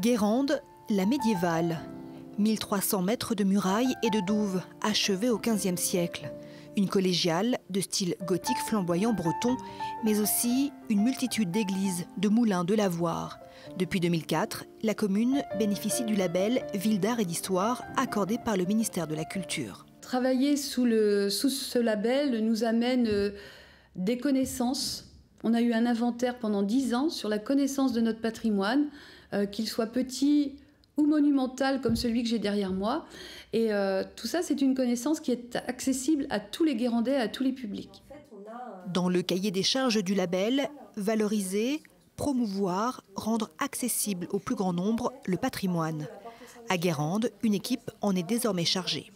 Guérande, la médiévale. 1300 mètres de murailles et de douves, achevées au XVe siècle. Une collégiale de style gothique flamboyant breton, mais aussi une multitude d'églises, de moulins, de lavoirs. Depuis 2004, la commune bénéficie du label Ville d'Art et d'Histoire, accordé par le ministère de la Culture. Travailler sous ce label nous amène des connaissances. On a eu un inventaire pendant 10 ans sur la connaissance de notre patrimoine, qu'il soit petit ou monumental comme celui que j'ai derrière moi. Et tout ça, c'est une connaissance qui est accessible à tous les Guérandais, à tous les publics. Dans le cahier des charges du label, valoriser, promouvoir, rendre accessible au plus grand nombre le patrimoine. À Guérande, une équipe en est désormais chargée.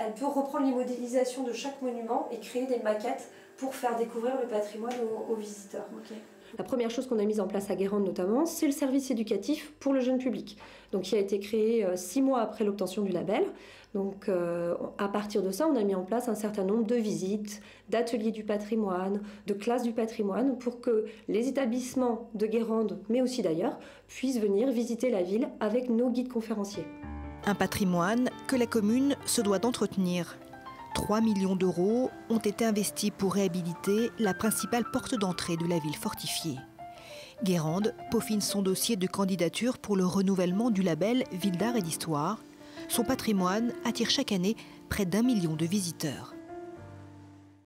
Elle peut reprendre les modélisations de chaque monument et créer des maquettes pour faire découvrir le patrimoine aux visiteurs. Okay. La première chose qu'on a mise en place à Guérande notamment, c'est le service éducatif pour le jeune public. Donc, qui a été créé 6 mois après l'obtention du label. Donc, à partir de ça, on a mis en place un certain nombre de visites, d'ateliers du patrimoine, de classes du patrimoine, pour que les établissements de Guérande, mais aussi d'ailleurs, puissent venir visiter la ville avec nos guides conférenciers. Un patrimoine que la commune se doit d'entretenir. 3 millions d'euros ont été investis pour réhabiliter la principale porte d'entrée de la ville fortifiée. Guérande peaufine son dossier de candidature pour le renouvellement du label Ville d'Art et d'Histoire. Son patrimoine attire chaque année près d'1 million de visiteurs.